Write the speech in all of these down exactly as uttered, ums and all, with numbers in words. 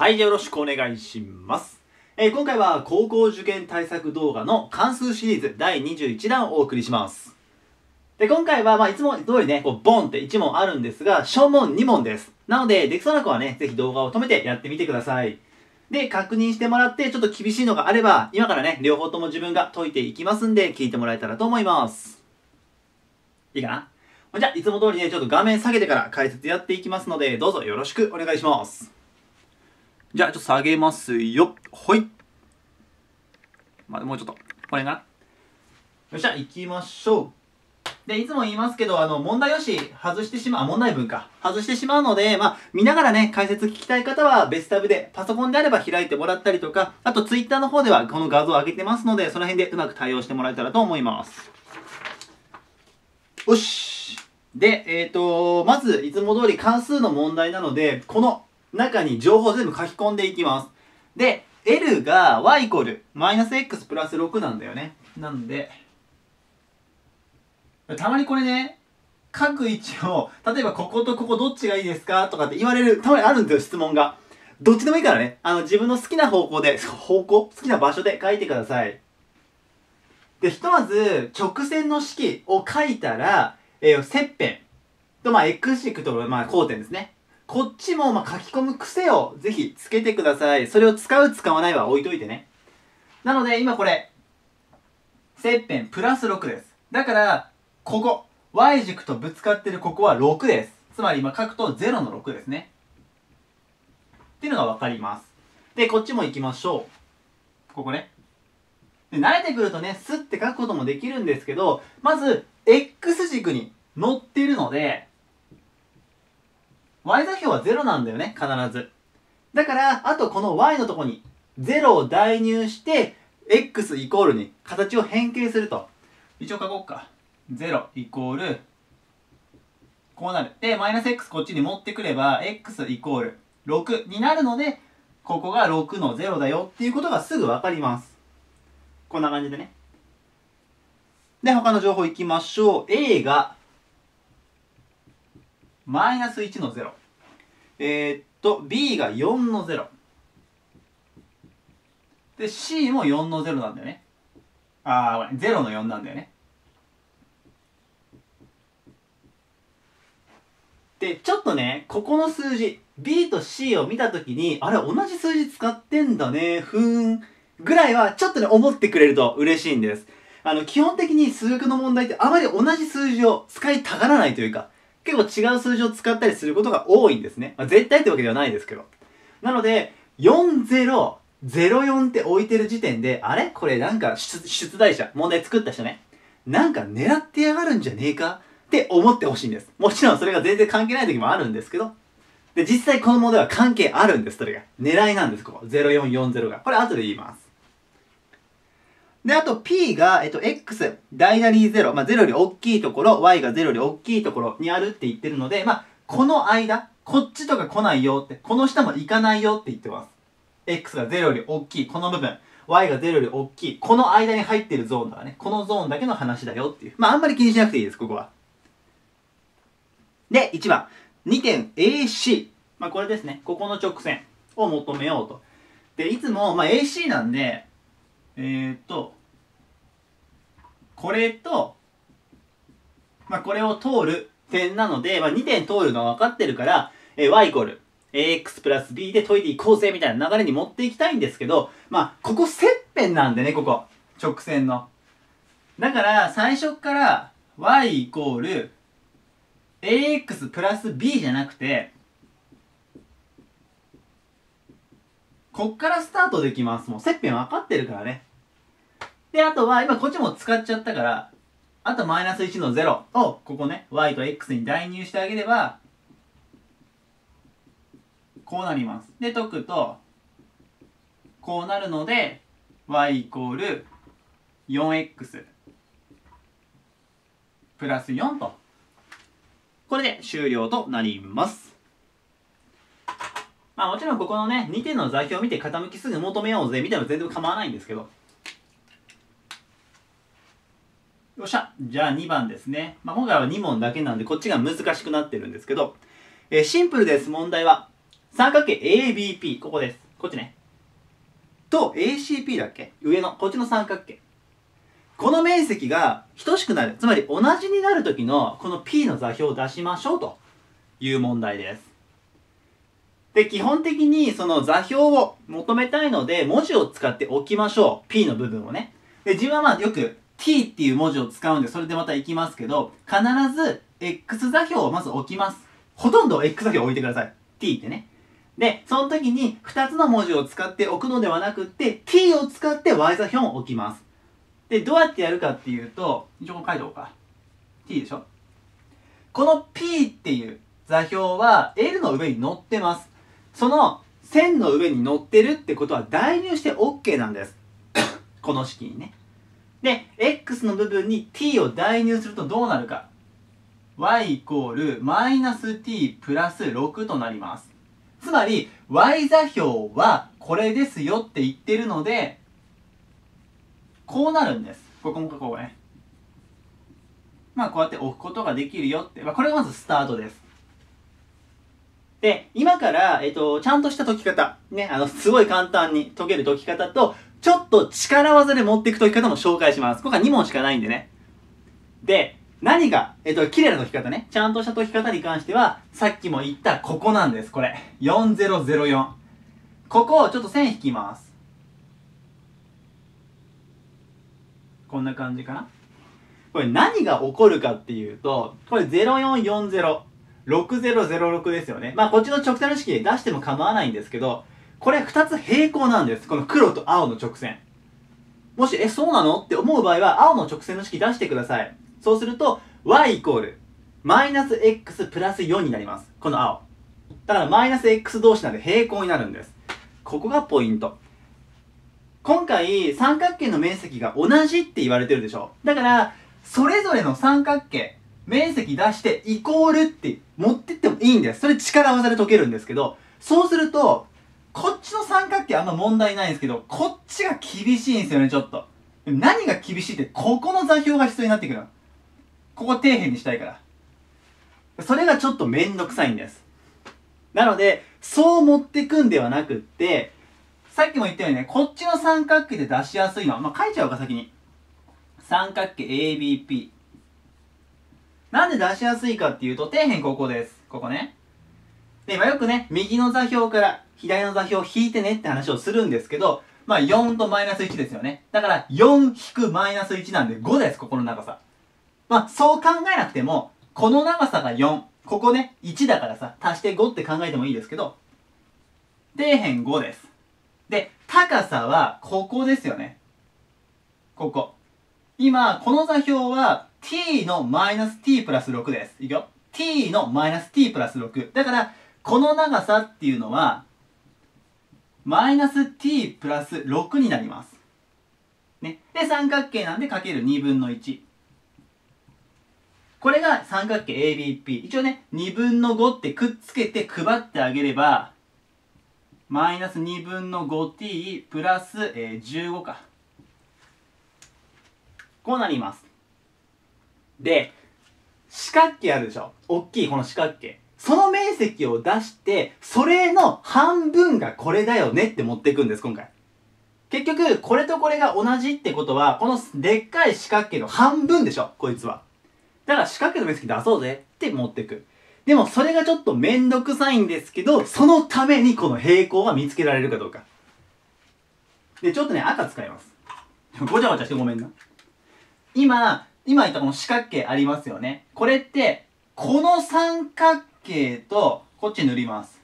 はい、よろしくお願いします。えー、今回は高校受験対策動画の関数シリーズだいにじゅういちだんをお送りします。で、今回はまあいつも通りね、こうボンっていちもんあるんですが、小問にもんです。なので、できそうな子はね、ぜひ動画を止めてやってみてください。で、確認してもらって、ちょっと厳しいのがあれば、今からね、両方とも自分が解いていきますんで、聞いてもらえたらと思います。いいかな？じゃあ、いつも通りね、ちょっと画面下げてから解説やっていきますので、どうぞよろしくお願いします。じゃあ、ちょっと下げますよ。ほい。まあ、もうちょっと。これが。よっしゃ、行きましょう。で、いつも言いますけど、あの、問題用紙外してしまう、あ、問題文か。外してしまうので、まあ、見ながらね、解説聞きたい方は別タブで、パソコンであれば開いてもらったりとか、あと、ツイッターの方ではこの画像を上げてますので、その辺でうまく対応してもらえたらと思います。よし。で、えっと、まず、いつも通り関数の問題なので、この、中に情報を全部書き込んでいきます。で、L が y イコールマイナス x プラスろくなんだよね。なんで、たまにこれね、書く位置を、例えばこことここどっちがいいですかとかって言われる、たまにあるんですよ、質問が。どっちでもいいからね、あの、自分の好きな方向で、方向、好きな場所で書いてください。で、ひとまず、直線の式を書いたら、えー、切片と、まあ、x 軸と、まあ、交点ですね。こっちもまあ書き込む癖をぜひつけてください。それを使う使わないは置いといてね。なので今これ、切片プラスろくです。だから、ここ、y 軸とぶつかってるここはろくです。つまり今書くとゼロのろくですね。っていうのがわかります。で、こっちも行きましょう。ここね。で、慣れてくるとね、スッて書くこともできるんですけど、まず、x 軸に乗ってるので、y 座標はゼロなんだよね、必ず。だから、あとこの y のとこにゼロを代入して、x イコールに形を変形すると。一応書こうか。ゼロイコール、こうなる。で、マイナス x こっちに持ってくれば、x イコールろくになるので、ここがろくのゼロだよっていうことがすぐわかります。こんな感じでね。で、他の情報いきましょう。a が、マイナスいちのゼロ。えー、っと、b がよんのゼロ。で、c もよんのゼロなんだよね。あー、ごめん、ゼロのよんなんだよね。で、ちょっとね、ここの数字、b と c を見たときに、あれ、同じ数字使ってんだね、ふーん、ぐらいは、ちょっとね、思ってくれると嬉しいんです。あの、基本的に数学の問題って、あまり同じ数字を使いたがらないというか、結構違う数字を使ったりすることが多いんですね。まあ、絶対ってわけではないですけど。なので、よんゼロゼロよんって置いてる時点で、あれこれなんか出、出題者、問題作った人ね。なんか狙ってやがるんじゃねえかって思ってほしいんです。もちろんそれが全然関係ない時もあるんですけど。で、実際この問題は関係あるんです、それが。狙いなんです、ここ。ゼロよんよんゼロが。これ後で言います。で、あと p が、えっと、x、ダイナリーゼロ、まあ、ゼロより大きいところ、y がゼロより大きいところにあるって言ってるので、まあ、この間、こっちとか来ないよって、この下も行かないよって言ってます。x がゼロより大きい、この部分、y がゼロより大きい、この間に入ってるゾーンだからね、このゾーンだけの話だよっていう。まあ、あんまり気にしなくていいです、ここは。で、いちばん、にてん エーシー。まあ、これですね、ここの直線を求めようと。で、いつも、まあ、エーシー なんで、えーと、これと、まあ、これを通る点なので、まあ、にてん通るのは分かってるから、えー、y イコール ax プラス b で解いていこうぜみたいな流れに持っていきたいんですけど、まあ、ここ切片なんでね、ここ。直線の。だから、最初から y イコール ax プラス b じゃなくて、こっからスタートできます。もう、切片分かってるからね。で、あとは、今こっちも使っちゃったから、あとマイナスいちのゼロを、ここね、y と x に代入してあげれば、こうなります。で、解くと、こうなるので、y イコール よんエックス プラスよんと。これで終了となります。まあもちろんここのね、にてんの座標を見て傾きすぐ求めようぜ、みたいなの全然構わないんですけど。よっしゃ。じゃあにばんですね。まあ今回はにもんだけなんで、こっちが難しくなってるんですけど、えー、シンプルです、問題は。三角形 エービーピー、ここです。こっちね。と エーシーピー だっけ？上の、こっちの三角形。この面積が等しくなる。つまり同じになる時のこの P の座標を出しましょうという問題です。で、基本的にその座標を求めたいので文字を使っておきましょう。P の部分をね。で、自分はまあよく T っていう文字を使うんで、それでまた行きますけど、必ず X 座標をまず置きます。ほとんど X 座標を置いてください。T ってね。で、その時にふたつの文字を使って置くのではなくって、T を使って Y 座標を置きます。で、どうやってやるかっていうと、一応ここ書いておこうか。T でしょ。この P っていう座標は L の上に乗ってます。その線の上に乗ってるってことは代入して OK なんです。この式にね。で、X の部分に T を代入するとどうなるか。Y イコールマイナス T プラスろくとなります。つまり、Y 座標はこれですよって言ってるので、こうなるんです。ここもこうね。まあ、こうやって置くことができるよって。まあ、これがまずスタートです。で、今から、えっと、ちゃんとした解き方。ね、あの、すごい簡単に解ける解き方と、ちょっと力技で持っていく解き方も紹介します。今回に問しかないんでね。で、何が、えっと、綺麗な解き方ね。ちゃんとした解き方に関しては、さっきも言ったここなんです。これ。よんせろぜろよん。ここをちょっと線引きます。こんな感じかな。これ何が起こるかっていうと、これぜろよんよんぜろ。ろくぜろぜろろくですよね。まあこっちの直線の式で出しても構わないんですけど、これふたつ平行なんです。この黒と青の直線。もし、え、そうなのって思う場合は、青の直線の式出してください。そうすると、y イコール、マイナス x プラスよんになります。この青。だから、マイナス x 同士なんで平行になるんです。ここがポイント。今回、三角形の面積が同じって言われてるでしょ。だから、それぞれの三角形、面積出して、イコールって持ってってもいいんです。それ力技で解けるんですけど、そうすると、こっちの三角形あんま問題ないんですけど、こっちが厳しいんですよね、ちょっと。何が厳しいって、ここの座標が必要になってくるの。ここ底辺にしたいから。それがちょっとめんどくさいんです。なので、そう持ってくんではなくって、さっきも言ったようにね、こっちの三角形で出しやすいのは、まあ、書いちゃおうか、先に。三角形 エービーピー。なんで出しやすいかっていうと、底辺ここです。ここね。で、今よくね、右の座標から左の座標を引いてねって話をするんですけど、まあ、よんとマイナスいちですよね。だから、よん マイナスいちなんでごです、ここの長さ。まあ、そう考えなくても、この長さがよん。ここね、いちだからさ、足してごって考えてもいいですけど、底辺ごです。で、高さはここですよね。ここ。今、この座標は t のマイナス t プラスろくです。いくよ。t のマイナス t プラスろく。だから、この長さっていうのは、マイナス t プラスろくになります。ね。で、三角形なんでかけるにぶんのいち。これが三角形 エービーピー。一応ね、にぶんのごってくっつけて配ってあげれば、マイナスにぶんのごティー プラス、えー、じゅうごか。こうなります。で、四角形あるでしょ。大きいこの四角形。その面積を出して、それの半分がこれだよねって持っていくんです、今回。結局、これとこれが同じってことは、このでっかい四角形の半分でしょ、こいつは。だから四角形の面積出そうぜって持ってく。でもそれがちょっとめんどくさいんですけど、そのためにこの平行は見つけられるかどうか。で、ちょっとね、赤使います。ごちゃごちゃしてごめんな。今、今言ったこの四角形ありますよね。これって、この三角形と、こっち塗ります。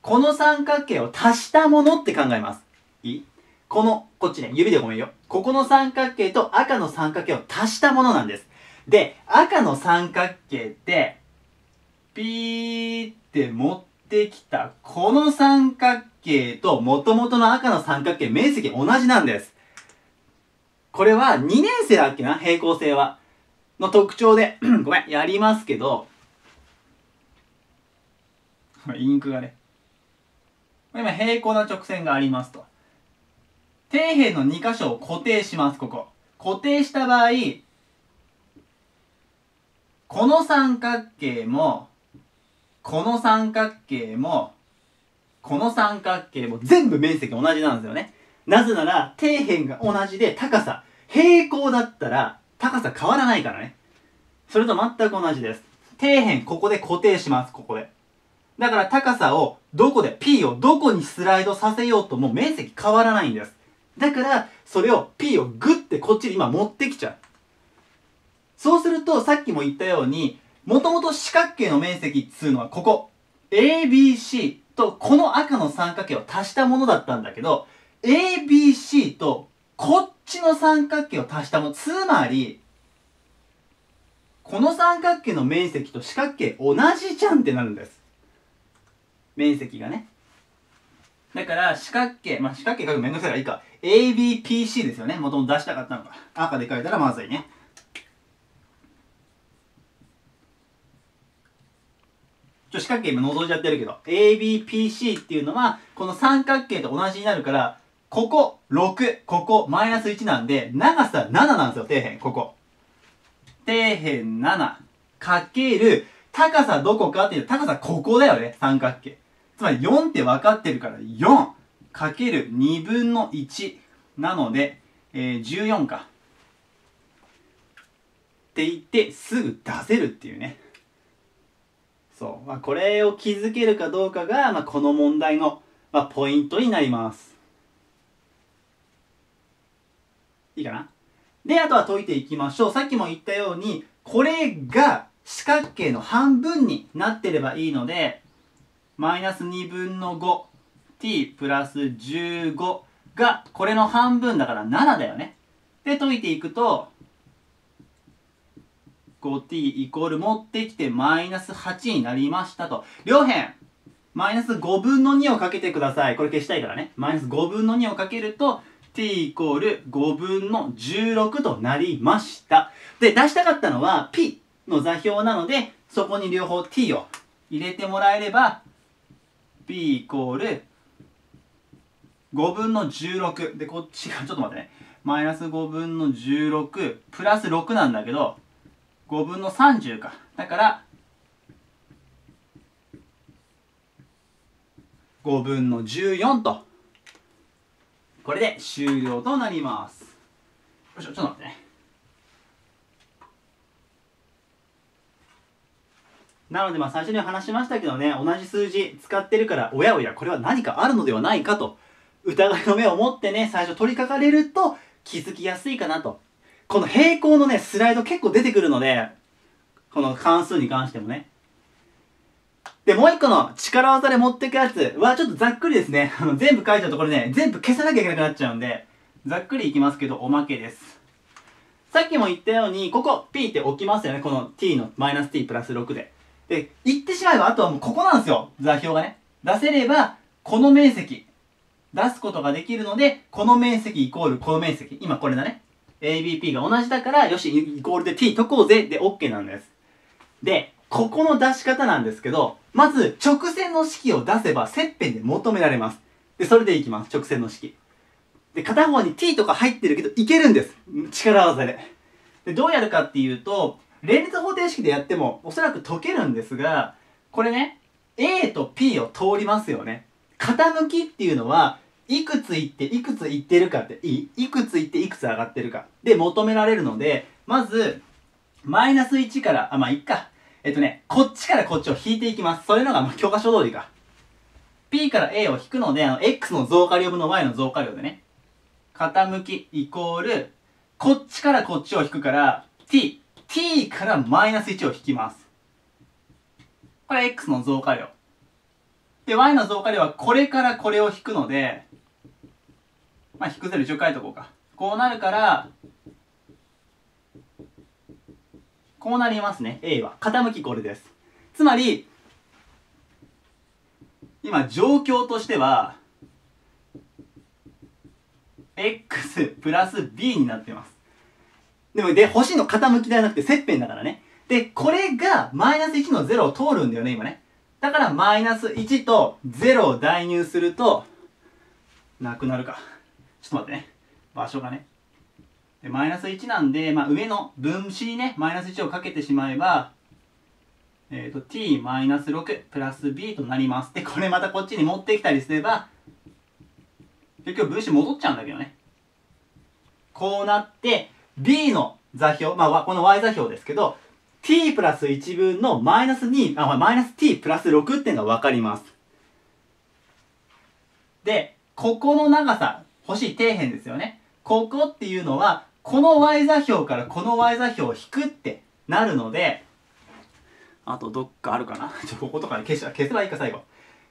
この三角形を足したものって考えます。いい？この、こっちね、指でごめんよ。ここの三角形と赤の三角形を足したものなんです。で、赤の三角形って、ピーって持ってきた、この三角形と元々の赤の三角形、面積同じなんです。これはにねん生だっけな、平行性は。の特徴で、ごめん、やりますけど、インクがね、今平行な直線がありますと。底辺のに箇所を固定します、ここ。固定した場合、この三角形も、この三角形も、この三角形も全部面積同じなんですよね。なぜなら、底辺が同じで高さ、平行だったら高さ変わらないからね。それと全く同じです。底辺ここで固定します、ここで。だから高さをどこで、P をどこにスライドさせようとも面積変わらないんです。だから、それを P をグッてこっちに今持ってきちゃう。そうすると、さっきも言ったように、もともと四角形の面積っていうのはここ。エービーシー とこの赤の三角形を足したものだったんだけど、エービーシー とこっちの三角形を足したもの。つまり、この三角形の面積と四角形同じじゃんってなるんです。面積がね。だから、四角形、まあ、四角形書くのめんどくさいからいいか。エービーピーシー ですよね。もともと出したかったのか。赤で書いたらまずいね。ちょ、四角形今覗いちゃってるけど。エービーピーシー っていうのは、この三角形と同じになるから、こころく、ここマイナスいちなんで、長さなななんですよ、底辺、ここ。底辺ななかける、高さどこかっていう、高さここだよね、三角形。つまりよんって分かってるからよんかけるにぶんのいちなので、えー、じゅうよんか。って言ってすぐ出せるっていうね。そう。まあ、これを気づけるかどうかが、まあ、この問題の、まあ、ポイントになります。いいかな?で、あとは解いていきましょう。さっきも言ったように、これが四角形の半分になってればいいので、マイナスにぶんの ごティー プラスじゅうごがこれの半分だからななだよね。で、解いていくと、ごティー イコール持ってきてマイナスはちになりましたと。両辺、マイナスごぶんのにをかけてください。これ消したいからね。マイナスごぶんのにをかけると、t イコールごぶんのじゅうろくとなりました。で、出したかったのは p の座標なので、そこに両方 t を入れてもらえれば、p イコールごぶんのじゅうろく。で、こっちが、ちょっと待ってね。マイナスごぶんのじゅうろく、プラスろくなんだけど、ごぶんのさんじゅうか。だから、ごぶんのじゅうよんと。これで終了となります。よいしょ、ちょっと待ってね。なので、まあ最初に話しましたけどね、同じ数字使ってるから、おやおや、これは何かあるのではないかと、疑いの目を持ってね、最初取り掛かれると気づきやすいかなと。この平行のね、スライド結構出てくるので、この関数に関してもね。で、もう一個の力技で持っていくやつはちょっとざっくりですね。あの、全部書いちゃうとこれね、全部消さなきゃいけなくなっちゃうんで、ざっくりいきますけど、おまけです。さっきも言ったように、ここ P って置きますよね。この T のマイナス T プラスろくで。で、言ってしまえば、あとはもうここなんですよ。座標がね。出せれば、この面積。出すことができるので、この面積イコールこの面積。今これだね。エービーピー が同じだから、よし、イコールで T 解こうぜ。で、OK なんです。で、ここの出し方なんですけど、まず直線の式を出せば切片で求められます。で、それでいきます。直線の式。で、片方に t とか入ってるけど、いけるんです。力技で。で、どうやるかっていうと、連立方程式でやってもおそらく解けるんですが、これね、a と p を通りますよね。傾きっていうのは、いくついっていくついってるかっていい?いくついっていくつ上がってるか。で、求められるので、まず、マイナスいちから、あ、まあ、いっか。えっとね、こっちからこっちを引いていきます。それのが、ま、教科書通りか。p から a を引くので、あの、x の増加量分の y の増加量でね、傾きイコール、こっちからこっちを引くから、t。t からマイナスいちを引きます。これ x の増加量。で、y の増加量はこれからこれを引くので、まあ、引くゼロ一応書いとこうか。こうなるから、こうなりますね。a は。傾きこれです。つまり、今、状況としては、x プラス b になってます。でも、で、欲しいの傾きではなくて、切片だからね。で、これが、マイナスいちのゼロを通るんだよね、今ね。だから、マイナスいちとゼロを代入すると、なくなるか。ちょっと待ってね。場所がね。で、マイナスいちなんで、まあ、上の分子にね、マイナスいちをかけてしまえば、えー、と ティーマイナスろく プラス b となります。で、これまたこっちに持ってきたりすれば、結局分子戻っちゃうんだけどね。こうなって、b の座標、まあ、この y 座標ですけど、t プラスいちぶんのマイナスに、あ、マイナス t プラスろくっていうのが分かります。で、ここの長さ、星底辺ですよね。ここっていうのは、この y 座標からこの y 座標を引くってなるので、あとどっかあるかなちょ、こことか消した、消せばいいか、最後。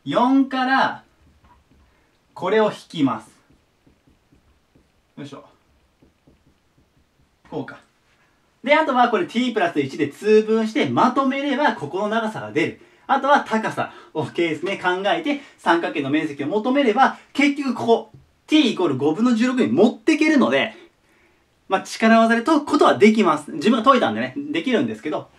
よんから、これを引きます。よいしょ。こうか。で、あとはこれ t プラスいちで通分してまとめればここの長さが出る。あとは高さをケースね、考えて三角形の面積を求めれば、結局ここ t イコールごぶんのじゅうろくに持ってけるので、まあ、力技で解くことはできます。自分が解いたんでね、できるんですけど、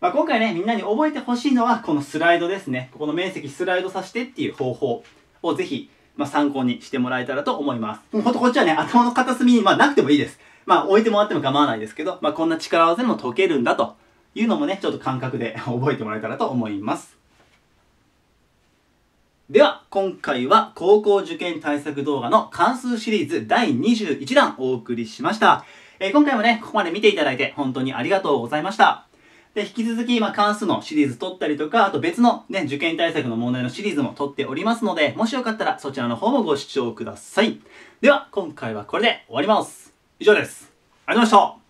まあ、今回ね、みんなに覚えてほしいのはこのスライドですね。ここの面積スライドさせてっていう方法をぜひ、まあ、参考にしてもらえたらと思います。ほんとこっちはね、頭の片隅に、まあ、なくてもいいです。まあ置いてもらっても構わないですけど、まあこんな力技でも解けるんだというのもね、ちょっと感覚で覚えてもらえたらと思います。では、今回は高校受験対策動画の関数シリーズだいにじゅういちだんお送りしました。えー、今回もね、ここまで見ていただいて本当にありがとうございました。で、引き続き、まあ、関数のシリーズ取ったりとか、あと別のね、受験対策の問題のシリーズも取っておりますので、もしよかったらそちらの方もご視聴ください。では、今回はこれで終わります。以上です。ありがとうございました。